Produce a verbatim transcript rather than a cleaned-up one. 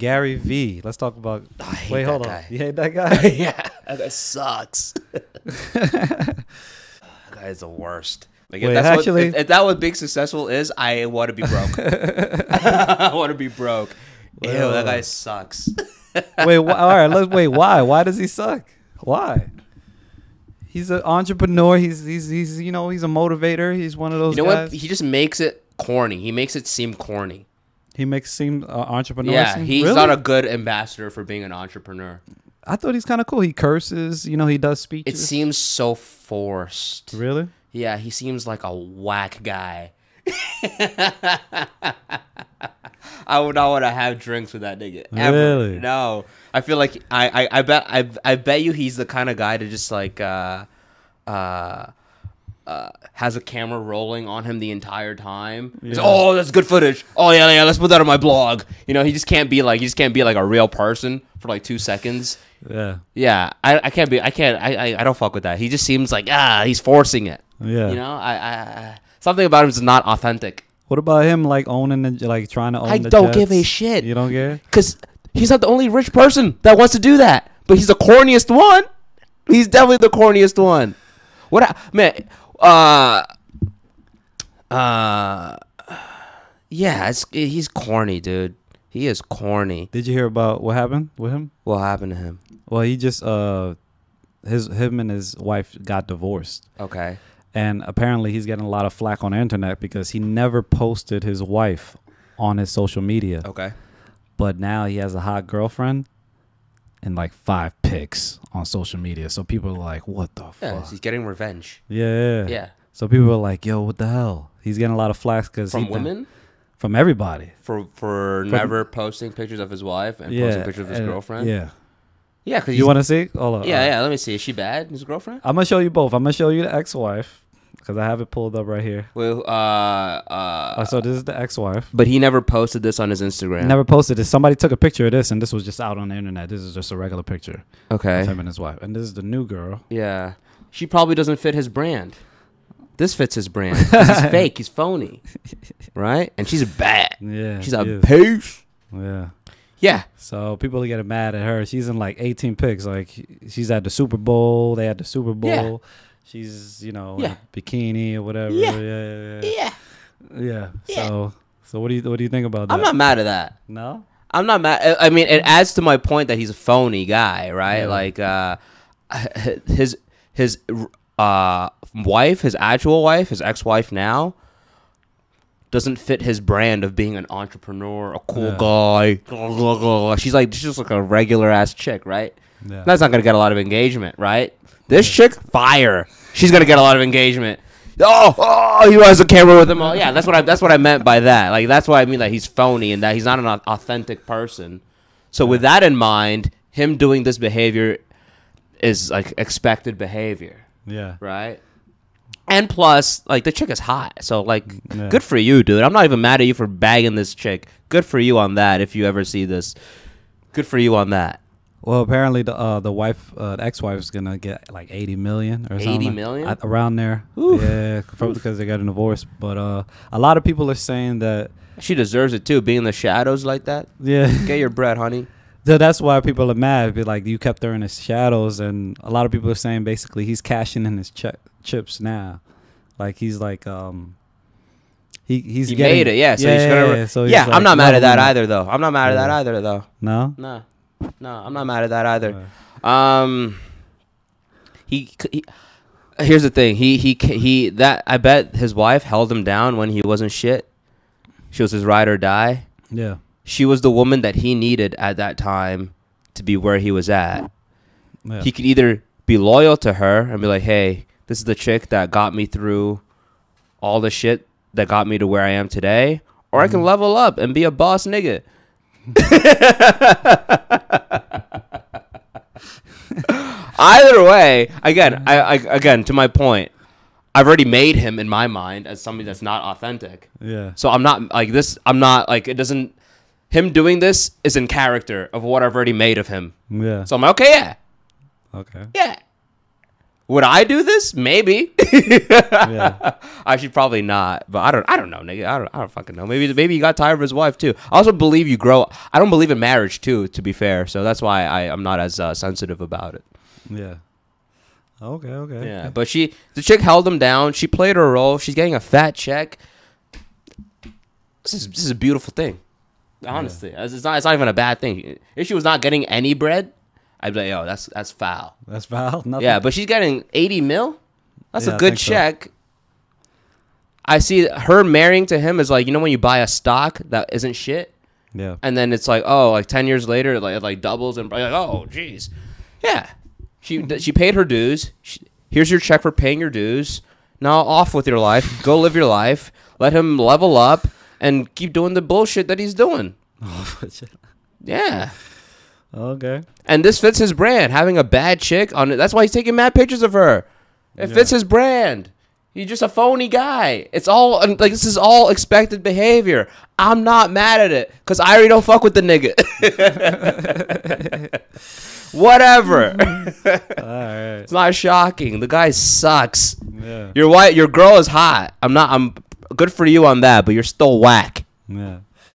Gary Vee. Let's talk about. I hate Wait, that hold on. Guy. You hate that guy? Yeah, that sucks. That guy is the worst. Like, if Wait, that's actually, what, if, if that what being successful is, I want to be broke. I want to be broke. Ew, Ew, that guy sucks. Wait, all right. Let's wait. Why? Why does he suck? Why? He's an entrepreneur. He's he's he's you know he's a motivator. He's one of those. You know guys. What? He just makes it corny. He makes it seem corny. He makes seem uh, entrepreneur. Yeah, seem, he's really? not a good ambassador for being an entrepreneur. I thought he's kind of cool. He curses. You know, he does speeches. It seems so forced. Really? Yeah, he seems like a whack guy. I would not want to have drinks with that nigga. Ever. Really? No, I feel like I, I, I bet I, I bet you he's the kind of guy to just like uh, uh, uh, has a camera rolling on him the entire time. Yeah. He's, oh, that's good footage. Oh yeah, yeah, let's put that on my blog. You know, he just can't be like he just can't be like a real person for like two seconds. Yeah. Yeah, I, I can't be. I can't. I, I, I don't fuck with that. He just seems like ah, he's forcing it. Yeah. You know, I, I, I something about him is not authentic. What about him, like, owning, the, like, trying to own I the I don't Jets? Give a shit. You don't care? Because he's not the only rich person that wants to do that. But he's the corniest one. He's definitely the corniest one. What, I, man, uh, uh, yeah, it's, he's corny, dude. He is corny. Did you hear about what happened with him? What happened to him? Well, he just, uh, his, him and his wife got divorced. Okay. And apparently he's getting a lot of flack on the internet because he never posted his wife on his social media. Okay. But now he has a hot girlfriend and like five pics on social media. So people are like, what the yeah, fuck? He's getting revenge. Yeah. Yeah. So people are like, yo, what the hell? He's getting a lot of flack because From women? From everybody. For for From, never posting pictures of his wife and yeah, posting pictures of his and, girlfriend? Yeah. Yeah, cause you want to see? Hold on. Yeah, yeah. Let me see. Is she bad? His girlfriend? I'm gonna show you both. I'm gonna show you the ex-wife because I have it pulled up right here. Well, uh, uh. Oh, so this is the ex-wife. But he never posted this on his Instagram. Never posted this. Somebody took a picture of this, and this was just out on the internet. This is just a regular picture. Okay. Of him and his wife, and this is the new girl. Yeah, she probably doesn't fit his brand. This fits his brand. He's fake. He's phony, right? And she's bad. Yeah. She's a bitch. Yeah. Yeah. So people are getting mad at her. She's in like eighteen pics. Like she's at the Super Bowl. They had the Super Bowl. Yeah. She's, you know, yeah. in a bikini or whatever. Yeah. Yeah. Yeah. yeah. yeah. yeah. So so what do you what do you think about that? I'm not mad at that. No? I'm not mad. I mean, it adds to my point that he's a phony guy, right? Yeah. Like uh his his uh wife, his actual wife, his ex-wife now doesn't fit his brand of being an entrepreneur, a cool yeah. guy. She's like, she's just like a regular ass chick, right? Yeah. That's not gonna get a lot of engagement, right? This yeah. chick, fire. She's gonna get a lot of engagement. Oh, oh, he has a camera with him. Oh, yeah, that's what I. That's what I meant by that. Like, that's why I mean that he's phony and that he's not an authentic person. So yeah. with that in mind, him doing this behavior is like expected behavior. Yeah. Right. And plus, like, the chick is hot. So, like, yeah. good for you, dude. I'm not even mad at you for bagging this chick. Good for you on that if you ever see this. Good for you on that. Well, apparently the uh, the wife, uh, the ex-wife is going to get, like, eighty million dollars or eighty something. eighty million dollars? Like, around there. Oof. Yeah, probably because they got a divorce. But uh, a lot of people are saying that. She deserves it, too, being in the shadows like that. Yeah. Get your bread, honey. So that's why people are mad. Be like, you kept her in the shadows. And a lot of people are saying, basically, he's cashing in his check. chips now, like he's like um he he's he getting, made it yeah so yeah, he's gonna yeah, yeah. So he's yeah like, I'm not mad at that either though I'm not mad yeah. at that either though no no no I'm not mad at that either right. um he, he here's the thing he he he that I bet his wife held him down when he wasn't shit. She was his ride or die. Yeah, she was the woman that he needed at that time to be where he was at. Yeah. He could either be loyal to her and be like, hey, this is the chick that got me through all the shit that got me to where I am today. Or mm. I can level up and be a boss nigga. Either way, again, I, I, again, to my point, I've already made him in my mind as somebody that's not authentic. Yeah. So I'm not like this. I'm not like it doesn't. Him doing this is in character of what I've already made of him. Yeah. So I'm like, okay, yeah. Okay. Yeah. Would I do this? Maybe. Yeah. I should probably not, but I don't. I don't know, nigga. I don't. I don't fucking know. Maybe. Maybe he got tired of his wife too. I also believe you grow. I don't believe in marriage too. To be fair, so that's why I, I'm not as uh, sensitive about it. Yeah. Okay. Okay. Yeah. Okay. But she, the chick, held him down. She played her role. She's getting a fat check. This is this is a beautiful thing. Honestly, yeah. it's not. It's not even a bad thing. If she was not getting any bread, I'd be like, yo, that's that's foul. That's foul. Nothing. Yeah, but she's getting eighty mil. That's yeah, a good I check. So. I see her marrying to him is like, you know, when you buy a stock that isn't shit. Yeah. And then it's like, oh, like ten years later, it like it like doubles and like, oh, jeez. Yeah. She she paid her dues. She, here's your check for paying your dues. Now off with your life. Go live your life. Let him level up and keep doing the bullshit that he's doing. Yeah. Okay. And this fits his brand. Having a bad chick on it. That's why he's taking mad pictures of her. It yeah. fits his brand. He's just a phony guy. It's all like this is all expected behavior. I'm not mad at it because I already don't fuck with the nigga. Whatever. All right. It's not shocking. The guy sucks. Yeah. Your wife, your girl is hot. I'm not. I'm good for you on that, but you're still whack. Yeah.